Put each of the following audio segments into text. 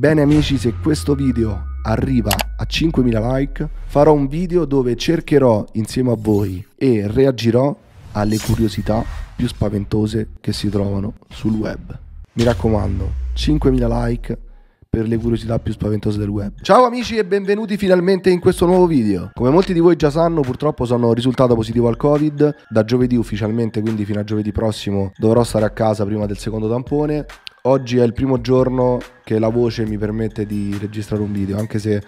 Bene amici, se questo video arriva a 5.000 like, farò un video dove cercherò insieme a voi e reagirò alle curiosità più spaventose che si trovano sul web. Mi raccomando, 5.000 like per le curiosità più spaventose del web. Ciao amici e benvenuti finalmente in questo nuovo video. Come molti di voi già sanno, purtroppo sono risultato positivo al Covid. Da giovedì ufficialmente, quindi fino a giovedì prossimo dovrò stare a casa prima del secondo tampone. Oggi è il primo giorno che la voce mi permette di registrare un video, anche se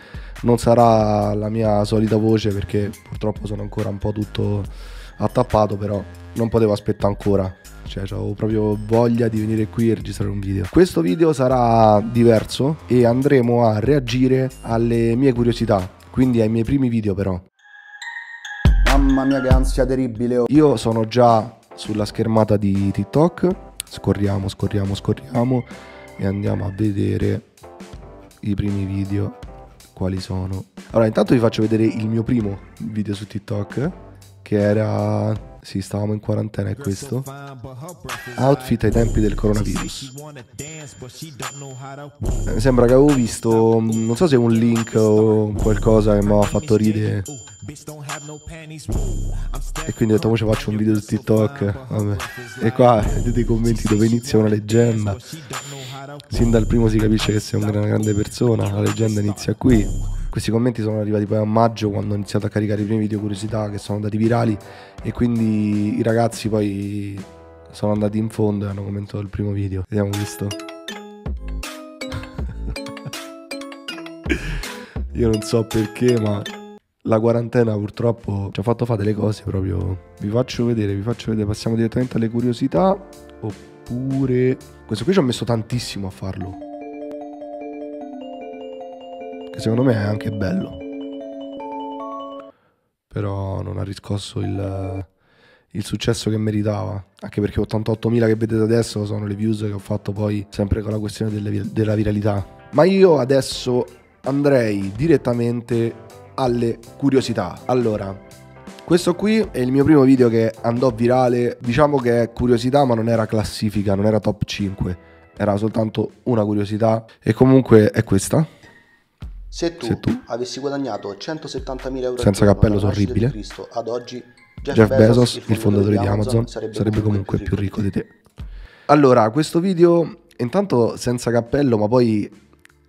non sarà la mia solita voce perché purtroppo sono ancora un po' tutto attappato, però non potevo aspettare ancora, cioè avevo proprio voglia di venire qui e registrare un video. Questo video sarà diverso e andremo a reagire alle mie curiosità, quindi ai miei primi video però. Mamma mia che ansia terribile! Oh. Io sono già sulla schermata di TikTok. Scorriamo, scorriamo, scorriamo e andiamo a vedere i primi video quali sono. Allora, intanto vi faccio vedere il mio primo video su TikTok, che era... sì, stavamo in quarantena, è questo. Outfit ai tempi del coronavirus. Mi sembra che avevo visto, non so se un link o qualcosa che mi aveva fatto ridere, e quindi ho detto, ci faccio un video su TikTok. Vabbè. E qua vedete i commenti dove inizia una leggenda. Sin dal primo si capisce che sei una grande persona, la leggenda inizia qui. Questi commenti sono arrivati poi a maggio, quando ho iniziato a caricare i primi video curiosità che sono andati virali, e quindi i ragazzi poi sono andati in fondo e hanno commentato il primo video. Vediamo questo. Io non so perché, ma la quarantena purtroppo ci ha fatto fare delle cose proprio. Vi faccio vedere, passiamo direttamente alle curiosità, oppure... questo qui ci ho messo tantissimo a farlo, che secondo me è anche bello, però non ha riscosso il successo che meritava, anche perché 88.000 che vedete adesso sono le views che ho fatto poi sempre con la questione della viralità. Ma io adesso andrei direttamente alle curiosità. Allora, questo qui è il mio primo video che andò virale, diciamo che è curiosità ma non era classifica, non era top 5, era soltanto una curiosità, e comunque è questa. Se tu avessi guadagnato 170.000 euro senza cappello orribile, ad oggi Jeff Bezos, il fondatore di Amazon, sarebbe comunque più ricco di te. Allora, questo video intanto senza cappello, ma poi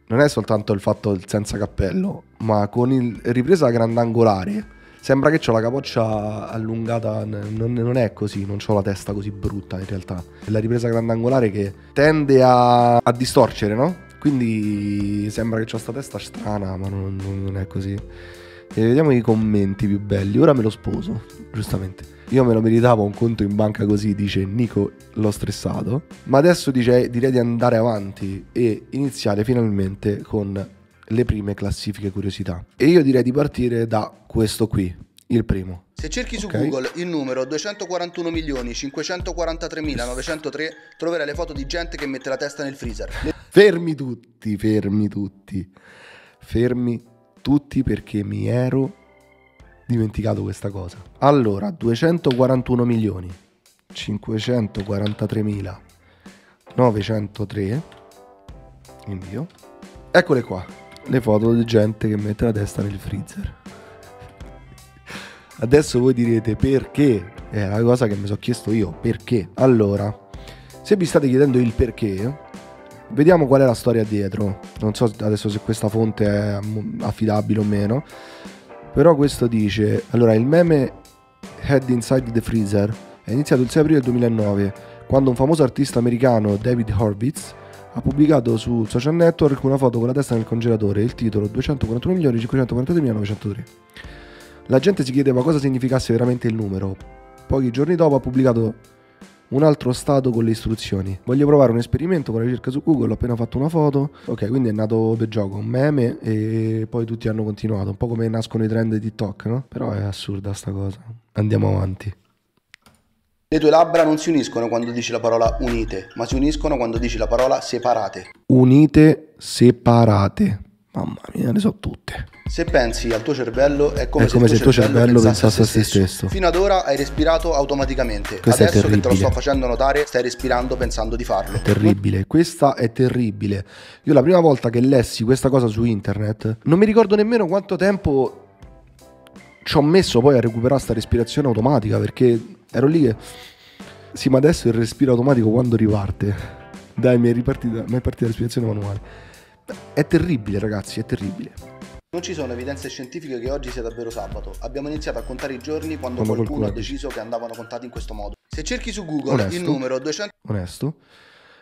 non è soltanto il fatto del senza cappello, ma con ripresa grandangolare. Sembra che ho la capoccia allungata, non è così, non ho la testa così brutta in realtà. È la ripresa grandangolare che tende a distorcere, no? Quindi sembra che ho sta testa strana, ma non è così. E vediamo i commenti più belli. Ora me lo sposo, giustamente. Io me lo meritavo un conto in banca così, dice Nico, l'ho stressato. Ma adesso direi di andare avanti e iniziare finalmente con le prime classifiche curiosità. E io direi di partire da questo qui, il primo. Se cerchi su Google il numero 241.543.903 troverai le foto di gente che mette la testa nel freezer. Fermi tutti perché mi ero dimenticato questa cosa. Allora, 241.543.903, invio. Eccole qua, le foto di gente che mette la testa nel freezer. Adesso voi direte perché? È la cosa che mi sono chiesto io, perché? Allora, se vi state chiedendo il perché... vediamo qual è la storia dietro. Non so adesso se questa fonte è affidabile o meno, però questo dice: allora, il meme Head Inside the Freezer è iniziato il 6 aprile 2009, quando un famoso artista americano, David Horvitz, ha pubblicato su social network una foto con la testa nel congelatore, il titolo 241.543.903. La gente si chiedeva cosa significasse veramente il numero. Pochi giorni dopo ha pubblicato un altro stato con le istruzioni: voglio provare un esperimento con la ricerca su Google, ho appena fatto una foto. Ok, quindi è nato per gioco, un meme, e poi tutti hanno continuato, un po' come nascono i trend di TikTok, no? Però è assurda sta cosa. Andiamo avanti. Le tue labbra non si uniscono quando dici la parola unite, ma si uniscono quando dici la parola separate. Unite, separate. Mamma mia, ne so tutte. Se pensi al tuo cervello è come se il tuo cervello pensasse a se stesso. Fino ad ora hai respirato automaticamente. Adesso che te lo sto facendo notare, stai respirando pensando di farlo. È terribile, questa è terribile. Io la prima volta che lessi questa cosa su internet non mi ricordo nemmeno quanto tempo ci ho messo poi a recuperare sta respirazione automatica, perché ero lì che sì, ma adesso il respiro automatico quando riparte? Dai, mi è partita la respirazione manuale. È terribile, ragazzi, è terribile. Non ci sono evidenze scientifiche che oggi sia davvero sabato. Abbiamo iniziato a contare i giorni quando qualcuno ha deciso che andavano contati in questo modo. Se cerchi su Google il numero 200... Onesto.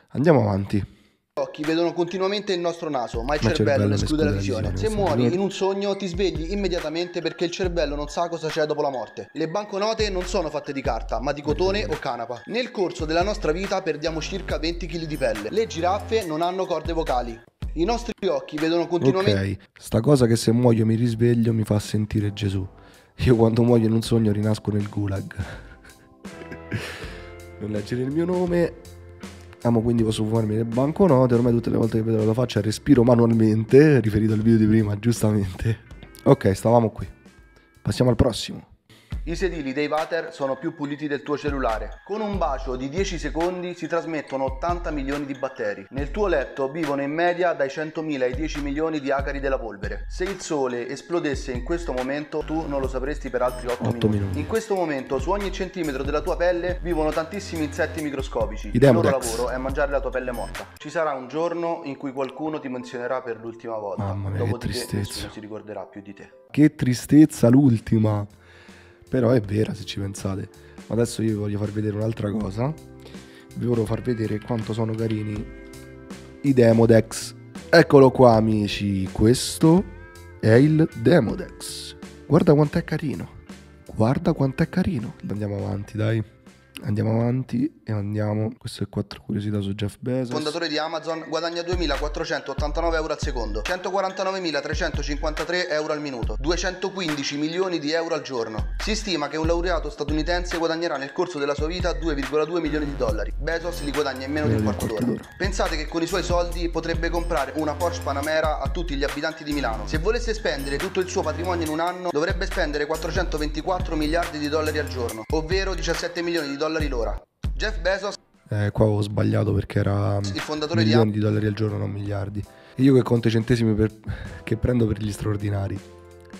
Andiamo avanti. Gli occhi vedono continuamente il nostro naso, ma il cervello esclude la visione. Se muori in un sogno ti svegli immediatamente, perché il cervello non sa cosa c'è dopo la morte. Le banconote non sono fatte di carta, ma di cotone o canapa. Nel corso della nostra vita perdiamo circa 20 kg di pelle. Le giraffe non hanno corde vocali. I nostri occhi vedono continuamente. Ok, sta cosa che se muoio mi risveglio mi fa sentire Gesù. Io quando muoio in un sogno rinasco nel gulag. Non leggere il mio nome. Amo, quindi posso fumarmi le banconote. Ormai tutte le volte che vedo la faccia respiro manualmente, riferito al video di prima, giustamente. Ok, stavamo qui. Passiamo al prossimo. I sedili dei water sono più puliti del tuo cellulare. Con un bacio di 10 secondi si trasmettono 80 milioni di batteri. Nel tuo letto vivono in media dai 100.000 ai 10 milioni di acari della polvere. Se il sole esplodesse in questo momento, tu non lo sapresti per altri 8 minuti. In questo momento, su ogni centimetro della tua pelle vivono tantissimi insetti microscopici. Il loro lavoro è mangiare la tua pelle morta. Ci sarà un giorno in cui qualcuno ti menzionerà per l'ultima volta. Mamma mia, dopodiché, che tristezza. Nessuno si ricorderà più di te. Che tristezza, l'ultima. Però è vera, se ci pensate. Ma adesso io vi voglio far vedere un'altra cosa. Vi voglio far vedere quanto sono carini i Demodex. Eccolo qua, amici. Questo è il Demodex. Guarda quanto è carino. Guarda quanto è carino. Andiamo avanti, dai. Andiamo avanti e andiamo. Queste 4 curiosità su Jeff Bezos. Fondatore di Amazon, guadagna 2.489 euro al secondo, 149.353 euro al minuto, 215 milioni di euro al giorno. Si stima che un laureato statunitense guadagnerà nel corso della sua vita 2,2 milioni di dollari. Bezos li guadagna in meno di un quarto d'ora. Pensate che con i suoi soldi potrebbe comprare una Porsche Panamera a tutti gli abitanti di Milano. Se volesse spendere tutto il suo patrimonio in un anno, dovrebbe spendere 424 miliardi di dollari al giorno, ovvero 17 milioni di dollari l'ora. Jeff Bezos, qua ho sbagliato perché era il fondatore di milioni di dollari al giorno, non miliardi. E io che conto i centesimi che prendo per gli straordinari.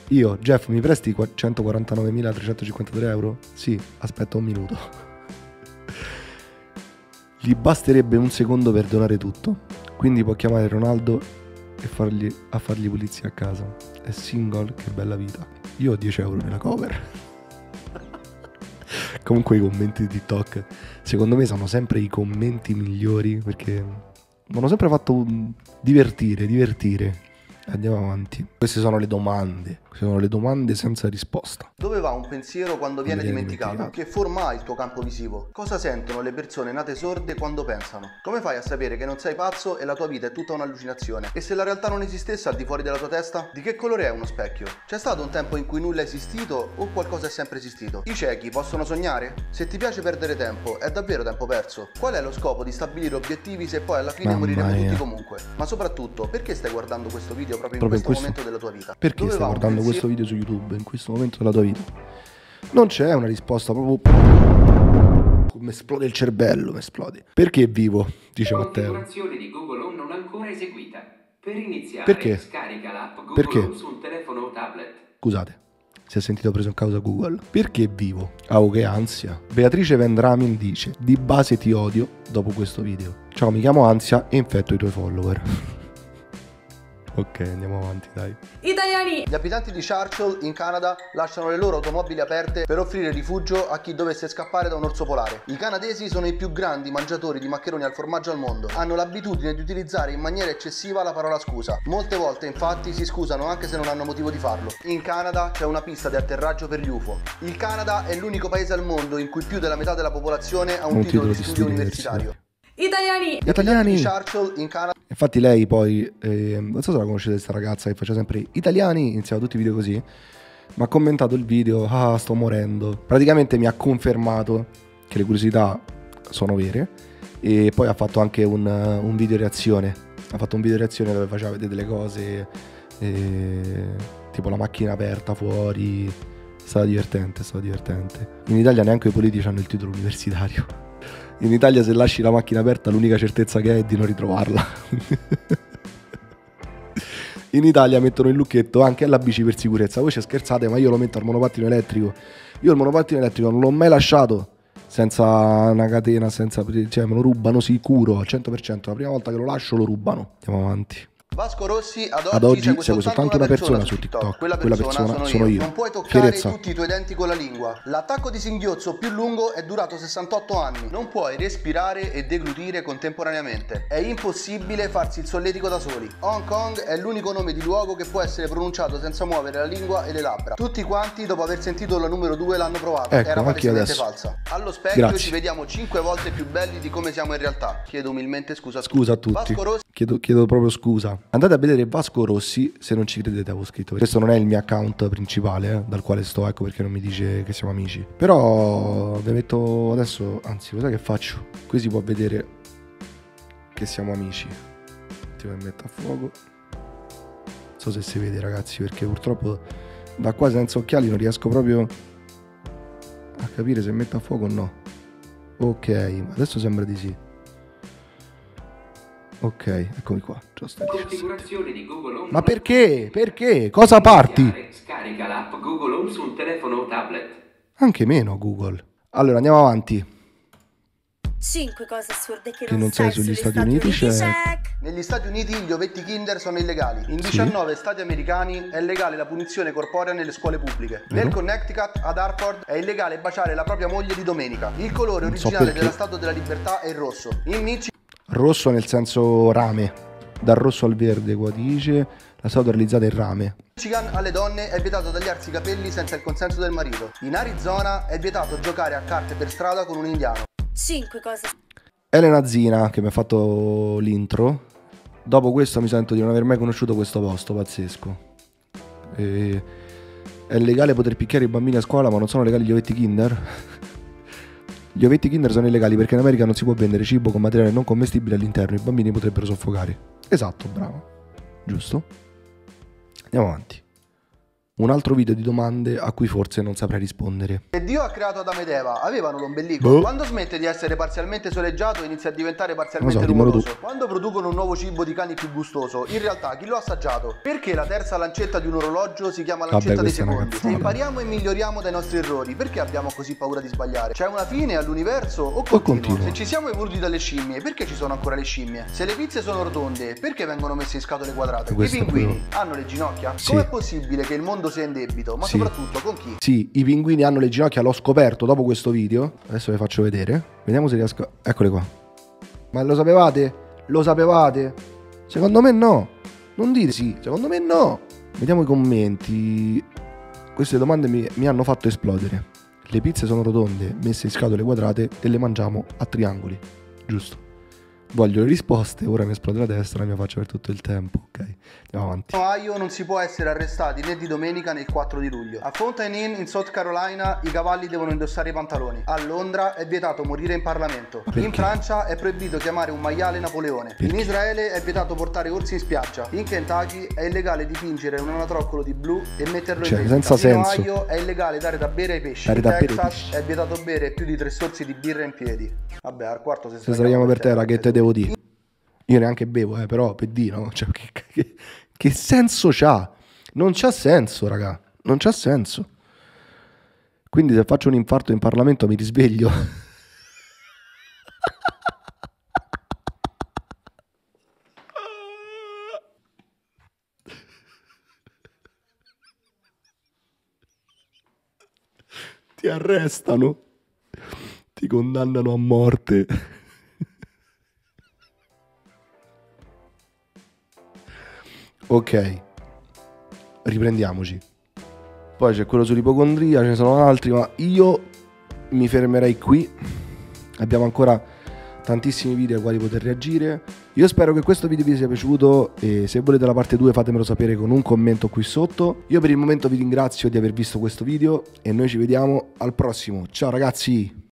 Io, Jeff, mi presti 149.353 euro? Sì, aspetta un minuto. Gli basterebbe un secondo per donare tutto. Quindi può chiamare Ronaldo e fargli pulizia a casa. È single, che bella vita. Io ho 10 euro nella cover. Comunque i commenti di TikTok secondo me sono sempre i commenti migliori, perché mi hanno sempre fatto divertire. Andiamo avanti. Queste sono le domande senza risposta. Dove va un pensiero quando viene dimenticato? Che forma ha il tuo campo visivo? Cosa sentono le persone nate sorde quando pensano? Come fai a sapere che non sei pazzo e la tua vita è tutta un'allucinazione? E se la realtà non esistesse al di fuori della tua testa? Di che colore è uno specchio? C'è stato un tempo in cui nulla è esistito o qualcosa è sempre esistito? I ciechi possono sognare? Se ti piace perdere tempo, è davvero tempo perso. Qual è lo scopo di stabilire obiettivi se poi alla fine moriremo tutti comunque? Ma soprattutto, perché stai guardando questo video proprio in questo momento della tua vita? Perché stai guardando questo video su YouTube in questo momento della tua vita? Non c'è una risposta, proprio mi esplode il cervello, mi esplode. Perché vivo, dice Matteo. La configurazione di Google Home non ancora eseguita. Per iniziare, scarica l'app Google Home sul telefono o tablet. Scusate, si è sentito preso in causa Google. Perché vivo? Ah, che ansia. Beatrice Vendramin dice: di base ti odio dopo questo video. Ciao, mi chiamo Ansia e infetto i tuoi follower. Ok, andiamo avanti, dai. Italiani! Gli abitanti di Churchill, in Canada, lasciano le loro automobili aperte per offrire rifugio a chi dovesse scappare da un orso polare. I canadesi sono i più grandi mangiatori di maccheroni al formaggio al mondo. Hanno l'abitudine di utilizzare in maniera eccessiva la parola scusa. Molte volte, infatti, si scusano anche se non hanno motivo di farlo. In Canada c'è una pista di atterraggio per gli UFO. Il Canada è l'unico paese al mondo in cui più della metà della popolazione ha un titolo di studio universitario. Italiani! Italiani! Churchill, in Canada. Infatti lei poi, non so se la conoscete questa ragazza che faceva sempre italiani, iniziava tutti i video così, ma ha commentato il video, ah sto morendo. Praticamente mi ha confermato che le curiosità sono vere e poi ha fatto anche un video reazione dove faceva vedere delle cose, tipo la macchina aperta fuori, è stata divertente, è stato divertente. In Italia neanche i politici hanno il titolo universitario. In Italia se lasci la macchina aperta l'unica certezza che hai è di non ritrovarla. In Italia mettono il lucchetto anche alla bici per sicurezza. Voi ci scherzate, ma io lo metto al monopattino elettrico. Io il monopattino elettrico non l'ho mai lasciato senza una catena, senza, cioè me lo rubano sicuro al 100%. La prima volta che lo lascio lo rubano. Andiamo avanti. Vasco Rossi, ad oggi segue soltanto una persona su TikTok. Quella persona sono io. Non puoi toccare tutti i tuoi denti con la lingua. L'attacco di singhiozzo più lungo è durato 68 anni. Non puoi respirare e deglutire contemporaneamente. È impossibile farsi il solletico da soli. Hong Kong è l'unico nome di luogo che può essere pronunciato senza muovere la lingua e le labbra. Tutti quanti, dopo aver sentito la numero 2, l'hanno provato. Ecco, era palesemente falsa. Allo specchio ci vediamo 5 volte più belli di come siamo in realtà. Chiedo umilmente scusa. Scusa a tutti. Vasco Rossi... Chiedo proprio scusa. Andate a vedere Vasco Rossi se non ci credete, avevo scritto. Questo non è il mio account principale dal quale sto, ecco perché non mi dice che siamo amici. Però vi metto adesso, anzi, cosa che faccio? Qui si può vedere che siamo amici. Ti metto a fuoco. Non so se si vede, ragazzi, perché purtroppo da qua senza occhiali non riesco proprio a capire se metto a fuoco o no. Ok, adesso sembra di sì. Ok, eccomi qua. Configurazione di Google Home. Ma perché? Perché? Cosa parti? Scarica l'app Google Home su un telefono o tablet. Anche meno Google. Allora andiamo avanti. 5 cose assurde che non sai sugli Stati Uniti. Negli Stati Uniti gli ovetti Kinder sono illegali. In 19 stati americani è legale la punizione corporea nelle scuole pubbliche. Nel Connecticut, ad Hartford, è illegale baciare la propria moglie di domenica. Il colore originale della Statua della Libertà è il rosso. In Michigan, rosso nel senso rame, dal rosso al verde, qua dice, la statua realizzata in rame. In Michigan alle donne è vietato tagliarsi i capelli senza il consenso del marito. In Arizona è vietato giocare a carte per strada con un indiano. 5 cose. Elena Zina, che mi ha fatto l'intro, dopo questo mi sento di non aver mai conosciuto questo posto, pazzesco. È legale poter picchiare i bambini a scuola, ma non sono legali gli ovetti Kinder? Gli ovetti Kinder sono illegali perché in America non si può vendere cibo con materiale non commestibile all'interno, i bambini potrebbero soffocare. Esatto, bravo. Giusto? Andiamo avanti. Un altro video di domande a cui forse non saprei rispondere. E Dio ha creato Adamo ed Eva, avevano l'ombelico. Quando smette di essere parzialmente soleggiato inizia a diventare parzialmente rumoroso. Quando producono un nuovo cibo di cani più gustoso, in realtà chi lo ha assaggiato? Perché la terza lancetta di un orologio si chiama lancetta dei secondi? Se impariamo e miglioriamo dai nostri errori, perché abbiamo così paura di sbagliare? C'è una fine all'universo o continua? Se ci siamo evoluti dalle scimmie, perché ci sono ancora le scimmie? Se le pizze sono rotonde, perché vengono messe in scatole quadrate? I pinguini hanno le ginocchia? Com'è possibile che il mondo sia in debito, ma soprattutto con chi? Sì, i pinguini hanno le ginocchia, l'ho scoperto dopo questo video. Adesso le faccio vedere. Vediamo se riesco... Eccole qua. Ma lo sapevate? Lo sapevate? Secondo me no. Non dite sì, secondo me no. Vediamo i commenti. Queste domande mi hanno fatto esplodere. Le pizze sono rotonde, messe in scatole quadrate e le mangiamo a triangoli. Giusto. Voglio le risposte, ora mi esplode la testa, la mia faccia per tutto il tempo, ok? Andiamo avanti. In Ohio non si può essere arrestati né di domenica né il 4 di luglio. A Fountain Inn in South Carolina i cavalli devono indossare i pantaloni. A Londra è vietato morire in Parlamento. In Francia è proibito chiamare un maiale Napoleone. In Israele è vietato portare orsi in spiaggia. In Kentucky è illegale dipingere un anatroccolo di blu e metterlo in vita. In Ohio è illegale dare da bere ai pesci. In Texas è vietato bere più di 3 sorsi di birra in piedi. Vabbè, al quarto se sdraiamo per terra che te devo dire, io neanche bevo, però per dire, no? Cioè, che senso c'ha? Non c'ha senso, raga, non c'ha senso. Quindi se faccio un infarto in Parlamento mi risveglio. Ti arrestano, ti condannano a morte. Ok, riprendiamoci. Poi c'è quello sull'ipocondria, ce ne sono altri, ma io mi fermerei qui. Abbiamo ancora tantissimi video ai quali poter reagire. Io spero che questo video vi sia piaciuto e se volete la parte 2 fatemelo sapere con un commento qui sotto. Io per il momento vi ringrazio di aver visto questo video e noi ci vediamo al prossimo. Ciao ragazzi!